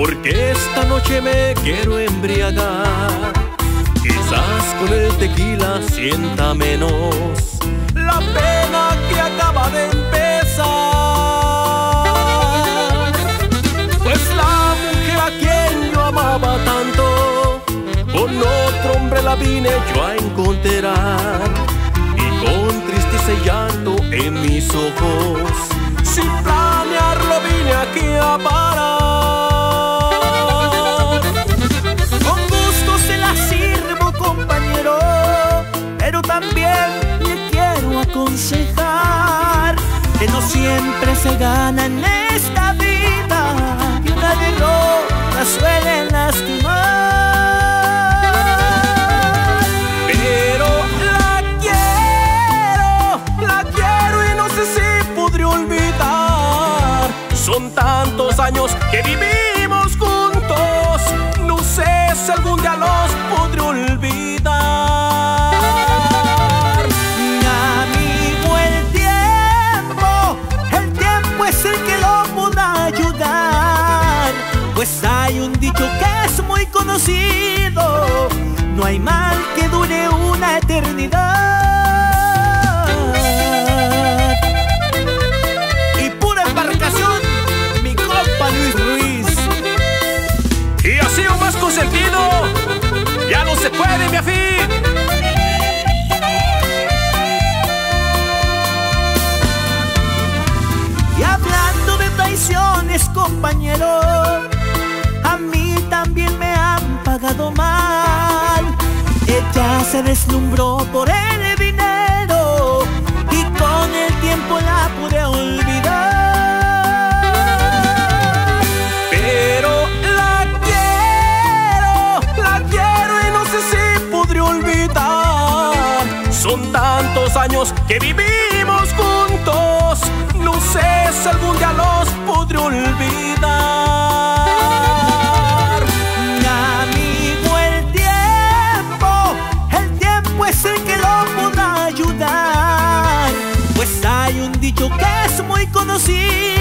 porque esta noche me quiero embriagar. Quizás con el tequila sienta menos la pena que acaba de empezar. Pues la mujer a quien yo amaba tanto, con otro hombre la vine yo a encontrar. Y con tristeza y llanto en mis ojos, sin planearlo vine aquí a parar. Con gusto se la sirvo, compañero, pero también le quiero aconsejar que no siempre se gana en esta vida y una derrota suele lastimar. Pero la quiero y no sé si podré olvidar. Son tantos años que vivimos juntos, no sé si algún día los podré olvidar. Amigo, el tiempo es el que lo podrá ayudar. Pues hay un dicho que es muy conocido: no hay mal que dure una eternidad. Y pura embarcación, mi compa Luis Ruiz. Y así o más consentido, ya no se puede, mi afín. Y hablando de traiciones, compañero, a mí también me han pagado mal. Ella se deslumbró por el dinero y con el tiempo la pude olvidar. Pero la quiero y no sé si podré olvidar. Son tantos años que vivimos juntos, no sé si algún día los podré olvidar. Amigo, el tiempo es el que lo podrá ayudar. Pues hay un dicho que es muy conocido: